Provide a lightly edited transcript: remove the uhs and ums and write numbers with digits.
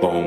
boom